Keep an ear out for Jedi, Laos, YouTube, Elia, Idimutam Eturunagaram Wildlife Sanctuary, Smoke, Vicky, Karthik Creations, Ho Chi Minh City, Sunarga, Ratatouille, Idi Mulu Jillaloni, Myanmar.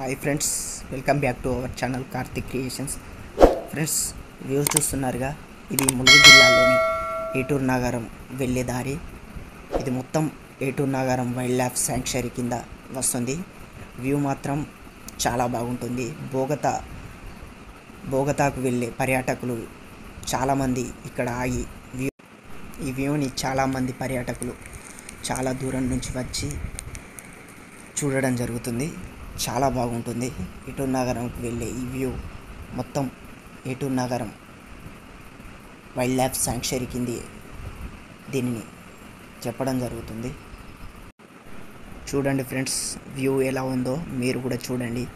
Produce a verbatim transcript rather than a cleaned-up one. Hi friends, welcome back to our channel Karthik Creations. Friends, views to Sunarga, Idi Mulu Jillaloni, Eturunagaram Velledari, Idimutam Eturunagaram Wildlife Sanctuary Kinda Vasundi, View Matram Chala Baguntundi, Bogata Bogataku Velle, Pariatakulu, Chala Mandi, Ikadai, View Ivioni Chala Mandi Pariatakulu, Chala Duran Nunchivachi, Chudadan Jarutundi. చాలా బాగుంటుంది ఎటుర్నగరంకి వెళ్ళే ఈ view మొత్తం ఎటుర్నగరం wild life sanctuary కింది దీనిని చెప్పడం జరుగుతుంది చూడండి ఫ్రెండ్స్ వ్యూ ఎలా ఉందో మీరు కూడా చూడండి